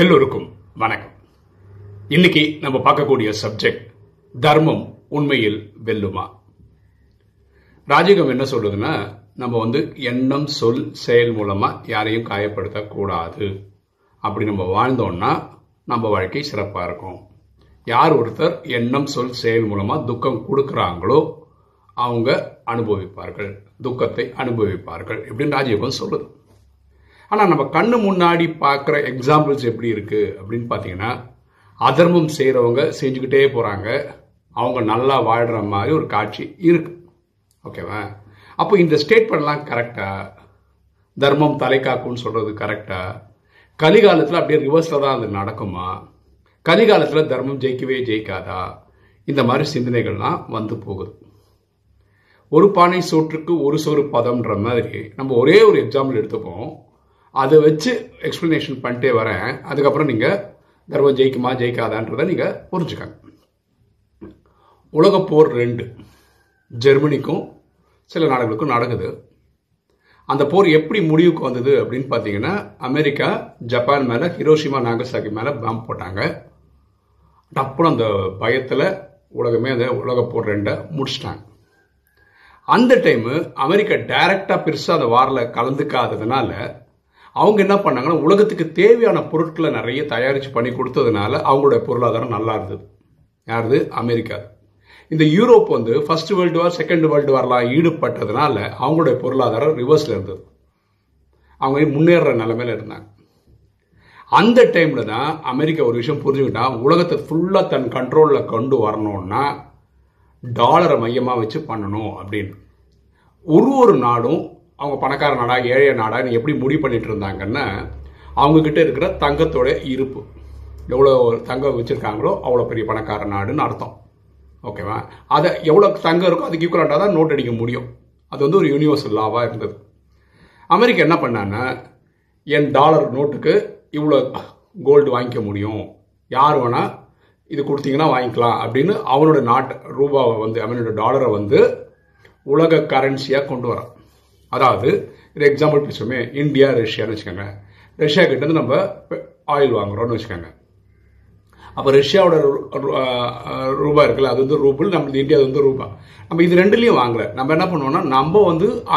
எல்லோருக்கும் வணக்கம். இன்னைக்கு நம்ம பார்க்கக்கூடிய சப்ஜெக்ட், தர்மம் உண்மையில் வெல்லுமா? ராஜகம் என்ன சொல்லுதுன்னா, நம்ம எண்ணம், சொல், செயல் மூலமா யாரையும் காயப்படுத்த கூடாது. அப்படி நம்ம வாழ்ந்தோம்னா நம்ம வாழ்க்கை சிறப்பா இருக்கும். யார் ஒருத்தர் எண்ணம், சொல், செயல் மூலமா துக்கம் கொடுக்குறாங்களோ அவங்க அனுபவிப்பார்கள், துக்கத்தை அனுபவிப்பார்கள் இப்படின்னு ராஜயோகம் சொல்லுது. ஆனால் நம்ம கண்ணு முன்னாடி பார்க்குற எக்ஸாம்பிள்ஸ் எப்படி இருக்குது அப்படின்னு பார்த்தீங்கன்னா, அதர்மம் செய்கிறவங்க செஞ்சுக்கிட்டே போகிறாங்க, அவங்க நல்லா வாழ்கிற மாதிரி ஒரு காட்சி இருக்குது. ஓகேவா? அப்போ இந்த ஸ்டேட்மெண்ட்லாம் கரெக்டாக, தர்மம் தலை காக்குன்னு சொல்கிறது கரெக்டாக, கலிகாலத்தில் அப்படியே ரிவர்ஸில் தான் அது நடக்குமா, கலிகாலத்தில் தர்மம் ஜெயிக்கவே ஜெயிக்காதா, இந்த மாதிரி சிந்தனைகள்லாம் வந்து போகுது. ஒரு பானை சோற்றுக்கு ஒரு சோறு பதம்ன்ற மாதிரி நம்ம ஒரே ஒரு எக்ஸாம்பிள் எடுத்துப்போம், அதை வச்சு எக்ஸ்பிளனேஷன் பண்ணிட்டே வரேன். அதுக்கப்புறம் நீங்கள் தர்மம் ஜெயிக்குமா ஜெயிக்காதான்றதை நீங்கள் புரிஞ்சுக்கங்க. உலகப்போர் 2 ஜெர்மனிக்கும் சில நாடுகளுக்கும் நடக்குது. அந்த போர் எப்படி முடிவுக்கு வந்தது அப்படின்னு பார்த்தீங்கன்னா, அமெரிக்கா ஜப்பான் மேலே, ஹிரோஷிமா நாகசாகி மேலே பாம்பு போட்டாங்க. அப்புறம் அந்த பயத்தில் உலகமே அந்த உலகப்போர் 2 முடிச்சிட்டாங்க. அந்த டைமு அமெரிக்கா டைரக்டாக பெருசாக அந்த வாரில் கலந்துக்காததுனால அவங்க என்ன பண்ணாங்கன்னா, உலகத்துக்கு தேவையான பொருட்களை நிறைய தயாரித்து பண்ணி கொடுத்ததுனால அவங்களுடைய பொருளாதாரம் நல்லா இருந்தது. யாருது? அமெரிக்கா. இந்த Europe first world war, second world வார்லாம் ஈடுபட்டதுனால அவங்களுடைய பொருளாதாரம் ரிவர்ஸில் இருந்தது, அவங்க முன்னேற நிலைமையில் இருந்தாங்க. அந்த டைமில் தான் அமெரிக்கா ஒரு விஷயம் புரிஞ்சுக்கிட்டா, உலகத்தை ஃபுல்லாக தன் கண்ட்ரோலில் கொண்டு வரணும்னா டாலரை மையமாக வச்சு பண்ணணும் அப்படின்னு. ஒரு நாடும் அவங்க பணக்கார நாடா ஏழை நாடான்னு எப்படி முடிவு பண்ணிட்டு இருந்தாங்கன்னா, அவங்கக்கிட்ட இருக்கிற தங்கத்தோட இருப்பு எவ்வளோ தங்கம் வச்சுருக்காங்களோ அவ்வளோ பெரிய பணக்கார நாடுன்னு அர்த்தம். ஓகேவா? அதை எவ்வளோ தங்கம் இருக்கோ அதுக்கு ஈக்குவலாக தான் நோட் அடிக்க முடியும். அது ஒரு யூனிவர்சல் லாவாக இருந்தது. அமெரிக்கா என்ன பண்ணான்னா, என் டாலர் நோட்டுக்கு இவ்வளோ கோல்டு வாங்கிக்க முடியும், யார் வேணால் இது கொடுத்தீங்கன்னா வாங்கிக்கலாம் அப்படின்னு அவனோட நாட்டு ரூபாவை அவனோட டாலரை உலக கரன்சியாக கொண்டு வரான். அதாவது இது எக்ஸாம்பிள் பேசுவோமே, இந்தியா ரஷ்யான்னு வச்சுக்கோங்க. ரஷ்யா கிட்டேருந்து நம்ம ஆயில் வாங்குறோம்னு வச்சுக்கோங்க. அப்போ ரஷ்யாவோட ரூபா இருக்குல்ல, அது ரூபிள், நம்மளுக்கு இந்தியா ரூபா. நம்ம இது ரெண்டுலேயும் வாங்கலை. நம்ம என்ன பண்ணுவோம்னா, நம்ம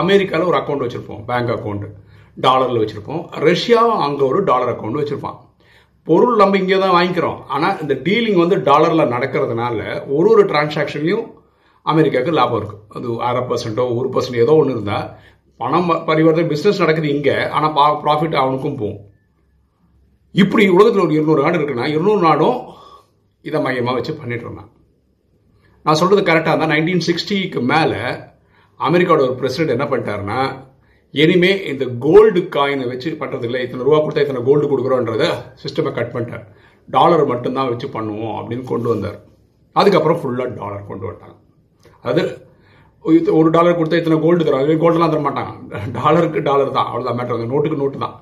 அமெரிக்காவில் ஒரு அக்கௌண்ட் வச்சுருப்போம், பேங்க் அக்கௌண்ட் டாலரில் வச்சுருப்போம். ரஷ்யாவும் அங்கே ஒரு டாலர் அக்கௌண்ட் வச்சுருப்பான். பொருள் நம்ம இங்கே தான் வாங்கிக்கிறோம், ஆனால் இந்த டீலிங் டாலரில் நடக்கிறதுனால ஒரு டிரான்சாக்ஷன்லையும் அமெரிக்காவுக்கு லாபம் இருக்குது. அது 0.5% 1% ஏதோ ஒன்று இருந்தால் பணம் பரிவர்த்தனை பிஸ்னஸ் நடக்குது இங்கே, ஆனால் ப்ராஃபிட் அவனுக்கும் போகும். இப்படி உலகத்தில் ஒரு 200 நாடு இருக்குன்னா 200 நாடும் இதை மையமாக வச்சு பண்ணிட்டு இருந்தான். நான் சொல்கிறது கரெக்டாக இருந்தால் 1960க்கு மேலே அமெரிக்காவோட ஒரு பிரசிடென்ட் என்ன பண்ணிட்டாருன்னா, இனிமே இந்த கோல்டு காயினை வச்சு பண்ணுறது இல்லை, இத்தனை ரூபா கொடுத்தா இத்தனை கோல்டு கொடுக்குறோன்றத சிஸ்டமை கட் பண்ணிட்டார். டாலர் மட்டும்தான் வச்சு பண்ணுவோம் அப்படின்னு கொண்டு வந்தார். அதுக்கப்புறம் ஃபுல்லாக டாலர் கொண்டு வந்தாங்க. அது ஒரு டாலர் கொடுத்தா இத்தனை கோல்டு தரும், அதுவே கோல்டெலாம் தர மாட்டாங்க, டாலருக்கு டாலர் தான், அவ்வளோதான் மேட்டர், நோட்டுக்கு நோட்டு தான்.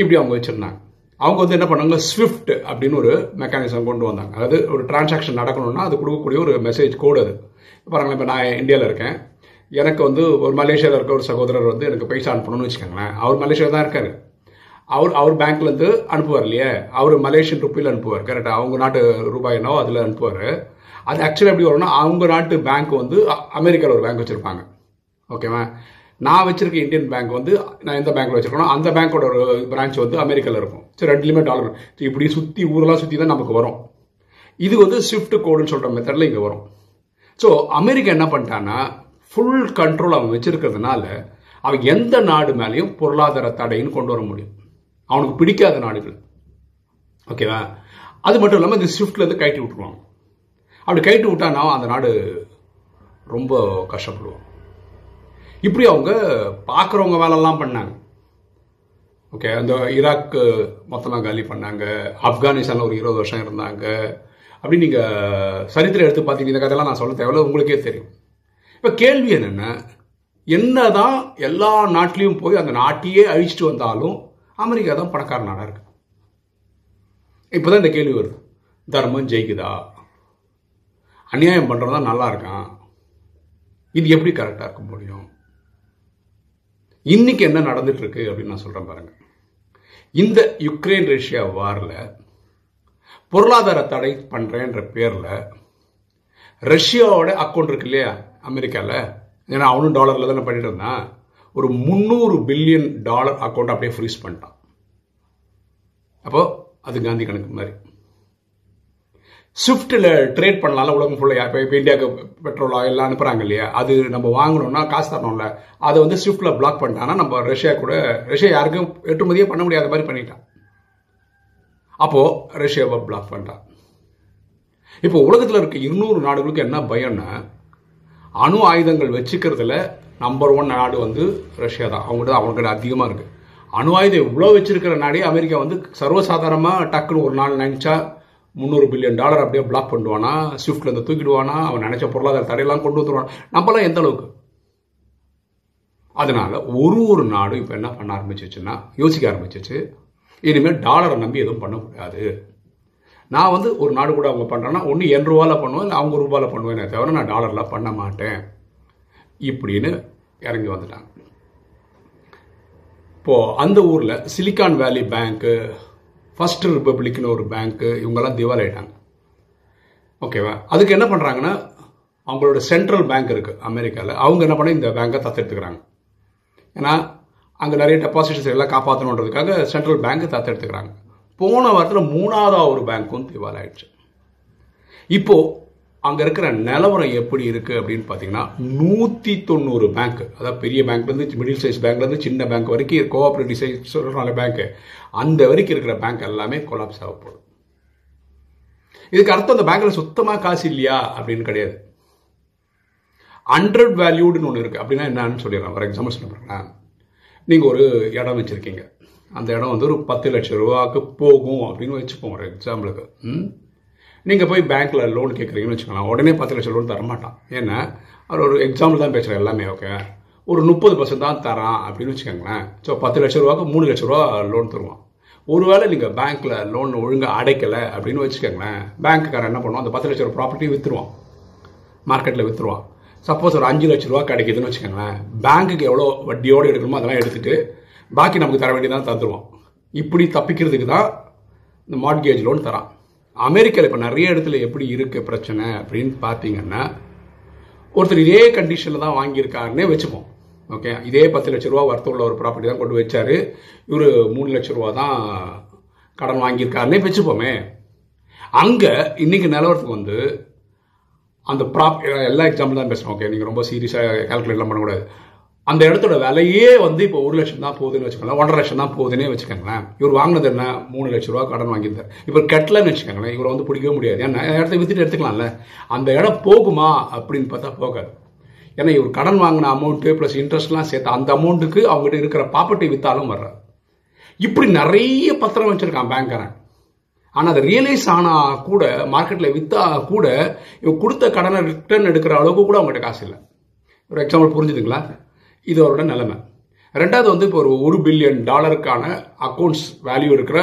இப்படி அவங்க வச்சுருந்தாங்க. அவங்க என்ன பண்ணாங்க, ஸ்விஃப்ட் அப்படின்னு ஒரு மெக்கானிசம் கொண்டு வந்தாங்க. அதாவது ஒரு டிரான்சாக்ஷன் நடக்கணும்னா அது கொடுக்கக்கூடிய ஒரு மெசேஜ் கோடு. அது பாருங்களேன், இப்போ நான் இந்தியாவில் இருக்கேன், எனக்கு ஒரு மலேசியாவில் இருக்க ஒரு சகோதரர் எனக்கு பைசா அனுப்பணும்னு வச்சுக்கோங்களேன். அவர் மலேசியாவில் தான் இருக்கார். அவர் பேங்க்லேருந்து அனுப்புவார் இல்லையே, அவர் மலேசியன் ருப்பியில் அனுப்புவார், கரெக்டாக அவங்க நாட்டு ரூபாயினோ அதில் அனுப்புவார். அது ஆக்சுவலாக எப்படி வரும்னா, அவங்க நாட்டு பேங்க் அமெரிக்காவில் ஒரு பேங்க் வச்சுருப்பாங்க. ஓகேவா? நான் வச்சுருக்க இந்தியன் பேங்க் நான் எந்த பேங்க்கில் வச்சுருக்கேனோ அந்த பேங்க்கோட ஒரு பிரான்ச் அமெரிக்காவில் இருக்கும். சரி, ரெண்டுலேயுமே டாலர் இப்படி சுற்றி ஊரெலாம் சுற்றி தான் நமக்கு வரும். இது ஸ்விஃப்ட் கோடுன்னு சொல்கிற மெத்தடில் இங்கே வரும். ஸோ அமெரிக்கா என்ன பண்ணிட்டான்னா, ஃபுல் கண்ட்ரோல் அவன் வச்சுருக்கிறதுனால அவன் எந்த நாடு மேலேயும் பொருளாதார தடைன்னு கொண்டு வர முடியும், அவனுக்கு பிடிக்காத நாடுகள். ஓகேவா? அது மட்டும் இல்லாமல் இந்த ஸ்விஃப்ட்லேருந்து கைட்டு விட்டுருவாங்க. அப்படி கைட்டு விட்டானா அந்த நாடு ரொம்ப கஷ்டப்படுவான். இப்படி அவங்க பார்க்குறவங்க வேலைலாம் பண்ணாங்க. ஓகே, அந்த ஈராக்கு மொத்தமாக காலி பண்ணாங்க, ஆப்கானிஸ்தானில் ஒரு 20 வருஷம் இருந்தாங்க. அப்படி நீங்கள் சரித்திரம் எடுத்து பார்த்தீங்கன்னா இந்த கதையெல்லாம் நான் சொல்ல தேவையில்லை, உங்களுக்கே தெரியும். இப்போ கேள்வி என்னதான் எல்லா நாட்டிலையும் போய் அந்த நாட்டையே அழிச்சிட்டு வந்தாலும் அமெரிக்கா தான் பணக்கார நாடாக இருக்கு. இப்போ தான் இந்த கேள்வி வருது, தர்மம் ஜெயிக்குதா, அநியாயம் பண்ணுறதா நல்லா இருக்கான், இது எப்படி கரெக்டாக இருக்க முடியும்? இன்னைக்கு என்ன நடந்துட்டு இருக்கு அப்படின்னு நான் சொல்கிறேன் பாருங்க. இந்த யுக்ரைன் ரஷ்யா வாரில் பொருளாதார தடை பண்ணுறேன்ற பேரில் ரஷ்யாவோட அக்கௌண்ட் இருக்கு இல்லையா அமெரிக்காவில், ஏன்னா அவனும் டாலரில் தானே பண்ணிட்டு இருந்தான், ஒரு $300 பில்லியன் அக்கௌண்ட் அப்படியே ஃப்ரீஸ் பண்ணிட்டான். அப்போது அது காந்தி கணக்கு மாதிரி. ஸ்விஃப்டில் ட்ரேட் பண்ணலாம்ல உலகம் ஃபுல்லாக. இப்போ இந்தியாவுக்கு பெட்ரோல் ஆயிலாம் அனுப்புகிறாங்க இல்லையா, அது நம்ம வாங்கணும்னா காசு தரணும்ல, அதை வந்து ஸ்விஃப்டில் பிளாக் பண்ணிட்டான்னா நம்ம ரஷ்யா கூட, ரஷ்யா யாருக்கும் ஏற்றுமதியே பண்ண முடியாத மாதிரி பண்ணிட்டான். அப்போது ரஷ்யாவை பிளாக் பண்ணிட்டான். இப்போ உலகத்தில் இருக்க 200 நாடுகளுக்கு என்ன பயம்னா, அணு ஆயுதங்கள் வச்சுக்கிறதுல நம்பர் 1 நாடு வந்து ரஷ்யா தான். அவங்கள்ட்ட அதிகமாக இருக்குது அணு ஆயுதம். இவ்வளோ வச்சிருக்கிற நாடே அமெரிக்கா வந்து சர்வசாதாரணமாக டக்குன்னு ஒரு நாள் நினச்சா $300 பில்லியன் அப்படியே பிளாக் பண்ணுவானா, ஸ்விஃப்ட்லேருந்து தூக்கிடுவானா, அவன் நினச்ச பொருளாதார தடையெல்லாம் கொண்டு வந்துடுவான். நம்மளாம் எந்த அளவுக்கு? அதனால் ஒரு நாடும் இப்போ என்ன பண்ண ஆரம்பிச்சிச்சுன்னா, யோசிக்க ஆரம்பிச்சிச்சு, இனிமேல் டாலரை நம்பி எதுவும் பண்ணக்கூடாது. நான் வந்து ஒரு நாடு கூட அவங்க பண்ணுறேன்னா ஒன்று ₹10 பண்ணுவேன், இல்லை அவங்க ₹1 பண்ணுவேன், தவிர நான் டாலரில் பண்ண மாட்டேன் இப்படின்னு இறங்கி வந்துட்டாங்க. இப்போது அந்த ஊரில் சிலிக்கான் வேலி பேங்க்கு, ஃபர்ஸ்ட் ரிப்பப்ளிக்னு ஒரு பேங்க்கு, இவங்கெல்லாம் திவால் ஆகிட்டாங்க. ஓகேவா? அதுக்கு என்ன பண்ணுறாங்கன்னா, அவங்களோட சென்ட்ரல் பேங்க் இருக்குது அமெரிக்காவில், அவங்க என்ன பண்ண இந்த பேங்கை தத்தெடுத்துக்கிறாங்க. ஏன்னா அங்கே நிறைய டெபாசிட்ஸ் எல்லாம் காப்பாற்றணுன்றதுக்காக சென்ட்ரல் பேங்க்கு தத்தெடுத்துக்கிறாங்க. போன வாரத்தில் 3வது ஒரு பேங்க்கும் திவால் ஆயிடுச்சு. இப்போது அங்கே இருக்கிற நிலவரம் எப்படி இருக்குது அப்படின்னு பார்த்தீங்கன்னா, 190 பேங்க், அதாவது பெரிய பேங்க்லேருந்து மிடில் சைஸ் பேங்க்லேருந்து சின்ன பேங்க் வரைக்கும், கோஆப்ரேட்டிவ் சைஸ் சொல்கிறாங்க பேங்க்கு, அந்த வரைக்கும் இருக்கிற பேங்க் எல்லாமே கொலாப்ஸ் ஆக போகுது. இதுக்கு அர்த்தம் அந்த பேங்க்கில் சுத்தமாக காசு இல்லையா அப்படின்னு கிடையாது. அண்டர் வேல்யூடுன்னு ஒன்று இருக்குது. அப்படின்னா என்னன்னு சொல்லிடுறேன். ஃபார் எக்ஸாம்பிள் சொல்லுறேன்னா, நீங்கள் ஒரு இடம் வச்சுருக்கீங்க, அந்த இடம் வந்து ஒரு $10 லட்சம் போகும் அப்படின்னு வச்சுப்போம் ஒரு எக்ஸாம்பிளுக்கு. நீங்கள் போய் பேங்க்கில் லோன் கேட்குறீங்கன்னு வச்சுக்கலாம். உடனே $10 லட்சம் லோன் தரமாட்டான். ஏன்னா அவர் ஒரு எக்ஸாம்பிள் தான் பேசுகிறேன் எல்லாமே. ஓகே, ஒரு 30% தான் தரான் அப்படின்னு வச்சுக்கோங்களேன். ஸோ $10 லட்சம் $3 லட்சம் லோன் தருவான். ஒருவேளை நீங்கள் பேங்க்கில் லோன் ஒழுங்காக அடைக்கலை அப்படின்னு வச்சுக்கோங்களேன், பேங்க்குக்காரன் என்ன பண்ணுவான், அந்த $10 லட்சம் ப்ராப்பர்ட்டி விற்றுருவான், மார்க்கெட்டில் விற்றுருவான். சப்போஸ் ஒரு $5 லட்சம் கிடைக்குதுன்னு வச்சுக்கோங்களேன், பேங்க்குக்கு எவ்வளோ வட்டியோடு எடுக்கணுமோ அதெல்லாம் எடுத்துகிட்டு பாக்கி நமக்கு தர வேண்டியதான் தந்துடுவான். இப்படி தப்பிக்கிறதுக்கு தான் இந்த மார்ட்கேஜ் லோன் தரான். அமெரிக்காவில் இப்போ நிறைய இடத்துல எப்படி இருக்குது பிரச்சனை அப்படின்னு பார்த்தீங்கன்னா, ஒருத்தர் இதே கண்டிஷனில் தான் வாங்கியிருக்காருன்னே வச்சுப்போம். ஓகே, இதே $10 லட்சம் ஒர்த்து உள்ள ஒரு ப்ராப்பர்ட்டி தான் கொண்டு வச்சார், இவர் $3 லட்சம் தான் கடன் வாங்கியிருக்காருன்னே வச்சுப்போமே. அங்கே இன்றைக்கி நிலவரத்துக்கு வந்து அந்த எல்லா எக்ஸாம்பிள் தான் பேசுகிறோம். ஓகே, நீங்கள் ரொம்ப சீரியஸாக கால்குலேட்லாம் பண்ணக்கூடாது. அந்த இடத்தோட விலையே வந்து இப்போ $1 லட்சம் தான் போகுதுன்னு வச்சுக்கோங்களேன், $1.5 லட்சம் தான் போகுதுன்னே வச்சுக்கோங்களேன். இவர் வாங்கினது என்ன, $3 லட்சம் கடன் வாங்கியிருந்தார். இப்போ கெட்டலன்னு வச்சுக்கோங்களேன், இவரை வந்து பிடிக்கவே முடியாது. ஏன்னா இடத்த வித்துட்டு எடுத்துக்கலாம்ல. அந்த இடம் போகுமா அப்படின்னு பார்த்தா போகாது. ஏன்னா இவர் கடன் வாங்கின அமௌண்ட்டு ப்ளஸ் இன்ட்ரெஸ்ட்லாம் சேர்த்து அந்த அமௌண்ட்டுக்கு அவங்ககிட்ட இருக்கிற ப்ராப்பர்ட்டி வித்தாலும் வர்றாரு. இப்படி நிறைய பத்திரம் வச்சுருக்கான் பேங்க்காரன். ஆனால் அதை ரியலைஸ் ஆனால் கூட, மார்க்கெட்டில் விற்றா கூட, இவன் கொடுத்த கடனை ரிட்டர்ன் எடுக்கிற அளவுக்கு கூட அவங்ககிட்ட காசு இல்லை. ஒரு எக்ஸாம்பிள் புரிஞ்சுதுங்களா? இது அவரோட நிலைமை. ரெண்டாவது வந்து இப்போ $1 பில்லியன் அக்கௌண்ட்ஸ் வேல்யூ இருக்கிற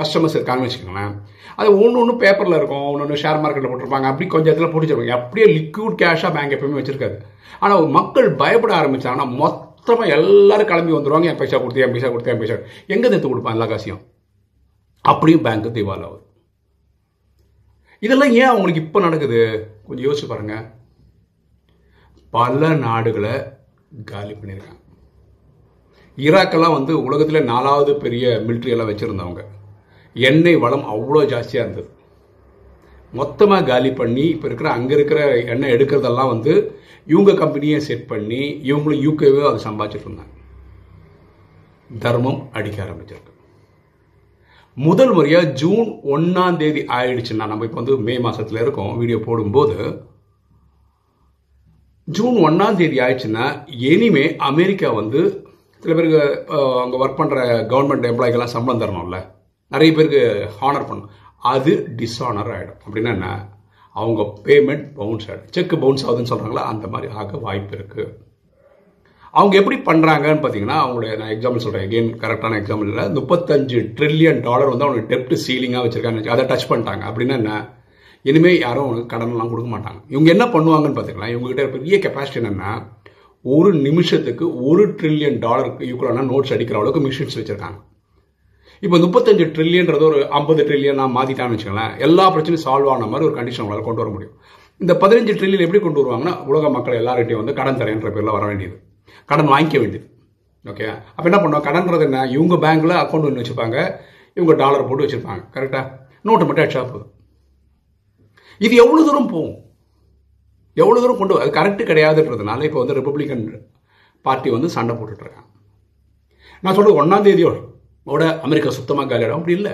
கஸ்டமர்ஸ் இருக்காங்கன்னு வச்சுக்கோங்களேன். அது ஒன்று பேப்பரில் இருக்கும், ஒன்று ஷேர் மார்க்கெட்டில் போட்டிருப்பாங்க, அப்படி கொஞ்சம் இடத்துல பிடிச்சிருப்பாங்க. அப்படியே லிக்விட் கேஷாக பேங்க் எப்பவுமே வச்சிருக்காது. ஆனால் மக்கள் பயப்பட ஆரம்பித்தாங்கன்னா மொத்தமாக எல்லாரும் கிளம்பி வந்துடுவாங்க. என் பைசா கொடுத்து என் பைசா எங்கே எடுத்து கொடுப்பான் எல்லா காசியும். அப்படியும் பேங்க்கு திவால் ஆகுது. இதெல்லாம் ஏன் அவங்களுக்கு இப்போ நடக்குது கொஞ்சம் யோசிச்சு பாருங்க. பல நாடுகளை காலி பண்ணியிருக்காங்க. ஈராக்கெல்லாம் வந்து உலகத்தில் 4வது பெரிய மிலிட்ரியெல்லாம் வச்சுருந்தவங்க. எண்ணெய் வளம் அவ்வளோ ஜாஸ்தியாக இருந்தது. மொத்தமாக காலி பண்ணி இப்போ இருக்கிற அங்கே இருக்கிற எண்ணெய் எடுக்கிறதெல்லாம் வந்து இவங்க கம்பெனியை செட் பண்ணி இவங்களும் யூகேவே அதை சம்பாதிச்சுட்டு இருந்தாங்க. தர்மம் அடிக்க ஆரம்பிச்சிருக்கு. முதல் முறையாக ஜூன் 1 ஆயிடுச்சுன்னா, நம்ம இப்போ வந்து மே மாதத்தில் இருக்கோம் வீடியோ போடும்போது, ஜூன் 1 ஆயிடுச்சுன்னா இனிமே அமெரிக்கா வந்து சில பேருக்கு அங்கே ஒர்க் பண்ணுற கவர்மெண்ட் எம்ப்ளாய்க்கெல்லாம் சம்பளம் தரணும்ல, நிறைய பேருக்கு ஹானர் பண்ணணும், அது டிஸ்ஹானர் ஆகிடும். அப்படின்னா என்ன, அவங்க பேமெண்ட் பவுன்ஸ் ஆகிடும். செக் பவுன்ஸ் ஆகுதுன்னு சொல்கிறாங்களா, அந்த மாதிரி ஆக வாய்ப்பு இருக்குது. அவங்க எப்படி பண்ணுறாங்கன்னு பார்த்தீங்கன்னா, அவங்களுடைய நான் எக்ஸாம்பிள் சொல்கிறேன், எகெயின் கரெக்டான எக்ஸாம்பிள் இல்லை, $35 ட்ரில்லியன் வந்து அவங்க டெப்ட் சீலிங்காக வச்சுருக்காங்க, அதை டச் பண்ணிட்டாங்க. அப்படின்னா என்ன, இனிமேல் யாரும் அவங்களுக்கு கடனெலாம் கொடுக்க மாட்டாங்க. இவங்க என்ன பண்ணுவாங்கன்னு பார்த்துக்கலாம். இவங்ககிட்ட பெரிய கெப்பாசிட்டி என்னென்னா, ஒரு நிமிஷத்துக்கு $1 ட்ரில்லியன் ஈக்குவலான நோட்ஸ் அடிக்கிற அளவுக்கு மிஷின்ஸ் வச்சுருக்காங்க. இப்போ 35 ட்ரில்லியன்றது ஒரு 50 ட்ரில்லியனா மாத்திட்டான்னு வெச்சுக்கலாம். எல்லா பிரச்சனையும் சால்வ் ஆன மாதிரி ஒரு கண்டிஷன் உங்களால கொண்டு வர முடியும். இந்த 15 ட்ரில்லியன் எப்படி கொண்டு வருவாங்கன்னா, உலக மக்கள் எல்லார்கிட்டையும் வந்து கடன் தரேன்ற பேர்ல வர வேண்டியது, கடன் வாங்கிக்க வேண்டியது. ஓகே, அப்போ என்ன பண்ணுவோம்? கடன்றது என்ன, இவங்க பேங்க்ல அக்கௌண்ட் ஒன்று வச்சுருப்பாங்க, இவங்க டாலர் போட்டு வச்சுருப்பாங்க, கரெக்டா? நோட்டு மட்டும் அடிச்சா போதும். இது எவ்வளோ தூரம் போகும், எவ்வளோ தூரம் கொண்டு அது கரெக்டு கிடையாதுன்றதுனால இப்போ வந்து ரிப்பப்ளிகன் பார்ட்டி வந்து சண்டை போட்டுட்ருக்காங்க. நான் சொல்கிறது 1ஆம் தேதியோட அமெரிக்கா சுத்தமாக காலியாடும் அப்படி இல்லை.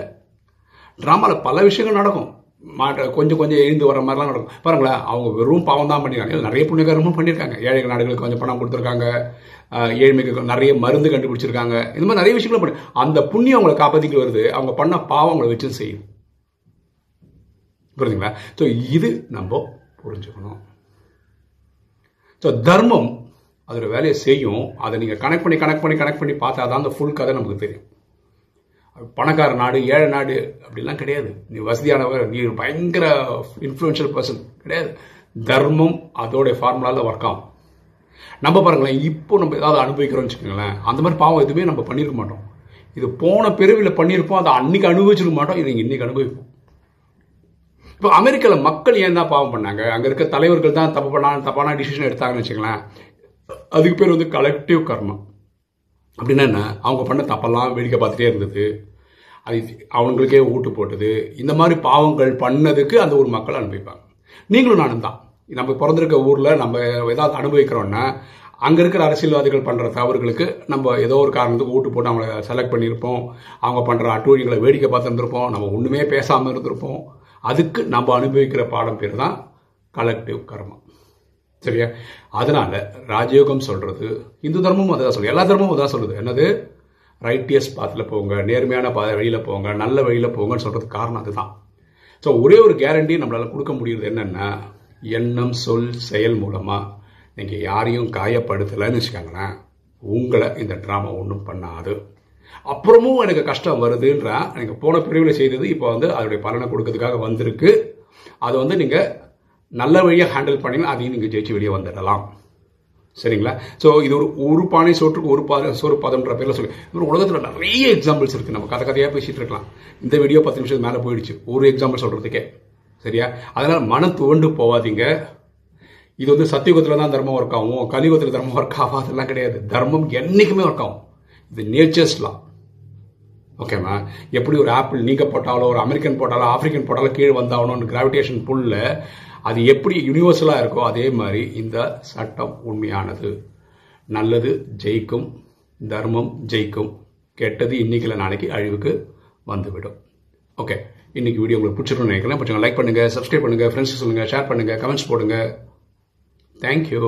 ட்ராமாவில் பல விஷயங்கள் நடக்கும், கொஞ்சம் கொஞ்சம் எழுந்து வர மாதிரிலாம் நடக்கும். பாருங்களேன், அவங்க வெறும் பாவம் தான் பண்ணியிருக்காங்க, நிறைய புண்ணியகாரமும் பண்ணியிருக்காங்க. ஏழை நாடுகளுக்கு கொஞ்சம் பணம் கொடுத்துருக்காங்க, ஏழ்மைக்கு நிறைய மருந்து கண்டுபிடிச்சிருக்காங்க, இந்த மாதிரி நிறைய விஷயங்களும் பண்ணி அந்த புண்ணியம் அவங்களை காப்பாற்றிக்க வருது. அவங்க பண்ண பாவம் அவங்களை வச்சு செய்யும், புரியுதுங்களா? ஸோ இது நம்ம புரிஞ்சுக்கணும். ஸோ தர்மம் அதோட வேலையை செய்யும். அதை நீங்கள் கனெக்ட் பண்ணி பார்த்தா தான் அந்த ஃபுல் கதை நமக்கு தெரியும். பணக்கார நாடு ஏழை நாடு அப்படிலாம் கிடையாது, நீ வசதியானவர், நீ பயங்கர இன்ஃப்ளூயன்ஷியல் பர்சன் கிடையாது. தர்மம் அதோடைய ஃபார்முலாவில் ஒர்க் ஆகும். நம்ம பாருங்களேன், இப்போ நம்ம ஏதாவது அனுபவிக்கிறோம்னு வச்சுக்கோங்களேன், அந்த மாதிரி பாவம் எதுவுமே நம்ம பண்ணியிருக்க மாட்டோம். இது போன பிறவியில் பண்ணியிருப்போம், அதை அன்னைக்கு அனுபவிச்சிருக்க மாட்டோம், இது இன்னைக்கு அனுபவிப்போம். இப்போ அமெரிக்காவில் மக்கள் ஏன் தான் பாவம் பண்ணாங்க, அங்கே இருக்க தலைவர்கள் தான் தப்பான டிசிஷன் எடுத்தாங்கன்னு வச்சுக்கோங்களேன். அதுக்கு பேர் வந்து கலெக்டிவ் கர்மம். அப்படின்னா என்ன, அவங்க பண்ண தப்பெல்லாம் வேடிக்கை பார்த்துட்டே இருந்தது, அது அவங்களுக்கே ஓட்டு போட்டது, இந்த மாதிரி பாவங்கள் பண்ணதுக்கு அந்த ஊர் மக்கள் அனுபவிப்பாங்க. நீங்களும் நானும் தான், நம்ம பிறந்திருக்க ஊரில் நம்ம ஏதாவது அனுபவிக்கிறோன்னா அங்கே இருக்கிற அரசியல்வாதிகள் பண்ணுற தவறுகளுக்கு நம்ம ஏதோ ஒரு காரணத்துக்கு ஓட்டு போட்டு அவங்கள செலக்ட் பண்ணியிருப்போம், அவங்க பண்ணுற அட்டுவழிகளை வேடிக்கை பார்த்துருந்துருப்போம், நம்ம ஒன்றுமே பேசாமல் இருந்திருப்போம். அதுக்கு நம்ம அனுபவிக்கிற பாடம் பேர் தான் கலெக்டிவ் கர்மம், சரியா? அதனால ராஜயோகம் சொல்றது, இந்து தர்மமும் அதான் சொல்லுது, எல்லா தர்மமும் அதான் சொல்லுது. என்னது, ரைட்டியஸ் பாத்தில் போங்க, நேர்மையான வழியில் போங்க, நல்ல வழியில் போங்கன்னு சொல்றதுக்கு காரணம் அதுதான். ஸோ ஒரே ஒரு கேரண்டி நம்மளால கொடுக்க முடியுது என்னன்னா, எண்ணம் சொல் செயல் மூலமா நீங்க யாரையும் காயப்படுத்தலைன்னு வச்சுக்காங்களேன், உங்களை இந்த டிராமா ஒன்றும் பண்ணாது. அப்புறமும் எனக்கு கஷ்டம் வருதுன்ற எனக்கு போன பிரிவில் செய்தது இப்போ வந்து அதோடைய பலனை கொடுக்கறதுக்காக வந்திருக்கு. அதை வந்து நீங்க நல்ல வழியாக ஹேண்டில் பண்ணிங்கன்னா அதையும் நீங்கள் ஜெயிச்சு வெளியே வந்துடலாம், சரிங்களா? ஸோ இது ஒரு பானை சோற்றுக்கு ஒரு பதம்ன்ற பேரில் சொல்லி ஒரு உலகத்தில் நிறைய எக்ஸாம்பிள்ஸ் இருக்குது. நம்ம கதையாக பேசிகிட்டு இருக்கலாம், இந்த வீடியோ 10 நிமிஷத்துக்கு மேலே போயிடுச்சு ஒரு எக்ஸாம்பிள் சொல்கிறதுக்கே, சரியா? அதனால் மன துவண்டு போகாதீங்க. இது வந்து சத்தியுகத்தில் தான் தர்மம் ஒர்க் ஆகும், கலியுகத்தில் தர்மம் ஒர்க் ஆகாதெல்லாம் கிடையாது. தர்மம் என்றைக்குமே ஒர்க் ஆகும், இது நேச்சர்ஸ்லாம். ஓகேம்மா, எப்படி ஒரு ஆப்பிள் நீங்கள் போட்டாலோ ஒரு அமெரிக்கன் போட்டாலோ ஆஃப்ரிக்கன் போட்டாலோ கீழே வந்தாகணும்னு கிராவிடேஷன் புல்ல அது எப்படி யூனிவர்சலாக இருக்கோ அதே மாதிரி இந்த சட்டம் உண்மையானது. நல்லது ஜெயிக்கும், தர்மம் ஜெயிக்கும், கெட்டது இன்றைக்கில் நாளைக்கு அழிவுக்கு வந்துவிடும். ஓகே, இன்றைக்கி வீடியோ உங்களுக்கு பிடிச்சிருக்கணும்னு நினைக்கிறேன். பிடிச்சிங்க லைக் பண்ணுங்கள், சப்ஸ்கிரைப் பண்ணுங்கள், ஃப்ரெண்ட்ஸ் சொல்லுங்கள், ஷேர் பண்ணுங்கள், கமெண்ட்ஸ் போடுங்கள். தேங்க்யூ.